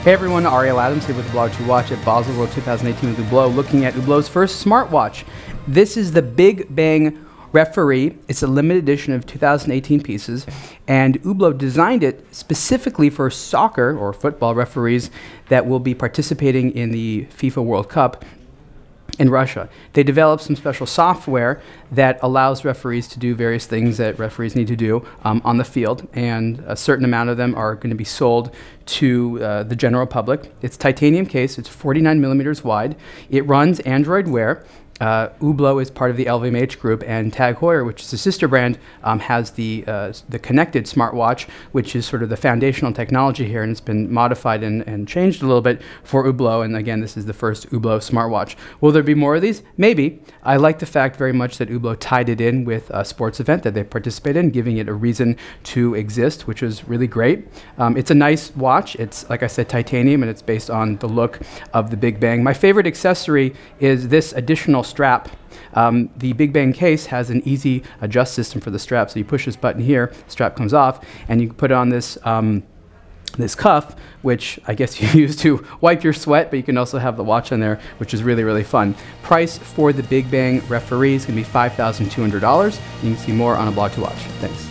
Hey everyone, Ariele Adams here with Blog2Watch at Baselworld 2018 with Hublot, looking at Hublot's first smartwatch. This is the Big Bang Referee. It's a limited edition of 2018 pieces, and Hublot designed it specifically for soccer or football referees that will be participating in the FIFA World Cup in Russia. They developed some special software that allows referees to do various things that referees need to do on the field, and a certain amount of them are going to be sold to the general public. It's titanium case, it's 49 millimeters wide, it runs Android Wear. Hublot is part of the LVMH group, and Tag Heuer, which is the sister brand, has the connected smartwatch, which is sort of the foundational technology here, and it's been modified and changed a little bit for Hublot. And again, this is the first Hublot smartwatch. Will there be more of these? Maybe. I like the fact very much that Hublot tied it in with a sports event that they participated in, giving it a reason to exist, which is really great. It's a nice watch. It's, like I said, titanium, and it's based on the look of the Big Bang. My favorite accessory is this additional strap. The Big Bang case has an easy adjust system for the strap, so you push this button here, the strap comes off, and you can put it on this this cuff, which I guess you use to wipe your sweat, but you can also have the watch on there, which is really, really fun. Price for the Big Bang Referee is going to be $5,200. You can see more on a Blog2Watch. Thanks.